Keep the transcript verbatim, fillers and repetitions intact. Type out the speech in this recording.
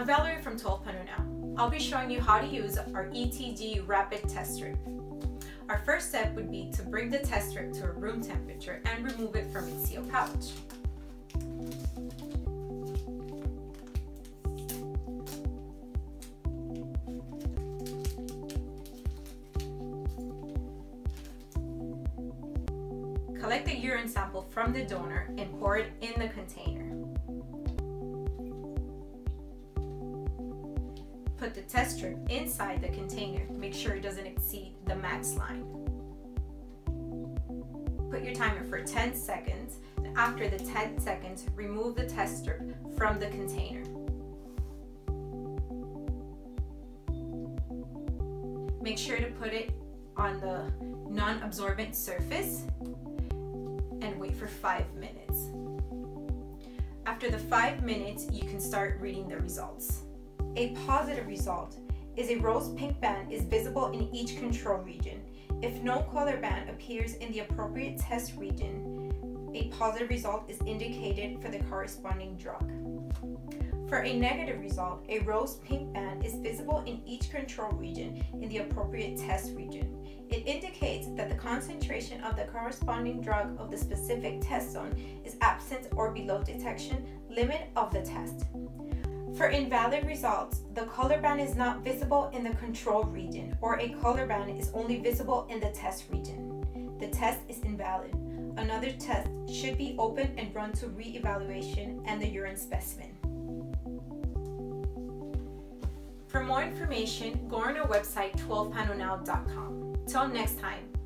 I'm Valerie from twelve panel now. I'll be showing you how to use our E T G rapid test strip. Our first step would be to bring the test strip to room temperature and remove it from its sealed pouch. Collect the urine sample from the donor and pour it in the container. Put the test strip inside the container. Make sure it doesn't exceed the max line. Put your timer for ten seconds. And after the ten seconds, remove the test strip from the container. Make sure to put it on the non-absorbent surface and wait for five minutes. After the five minutes, you can start reading the results. A positive result is a rose pink band is visible in each control region. If no color band appears in the appropriate test region, a positive result is indicated for the corresponding drug. For a negative result, a rose pink band is visible in each control region in the appropriate test region. It indicates that the concentration of the corresponding drug of the specific test zone is absent or below detection limit of the test. For invalid results, the color band is not visible in the control region, or a color band is only visible in the test region. The test is invalid. Another test should be opened and run to re-evaluation and the urine specimen. For more information, go on our website twelve panel now dot com. Till next time.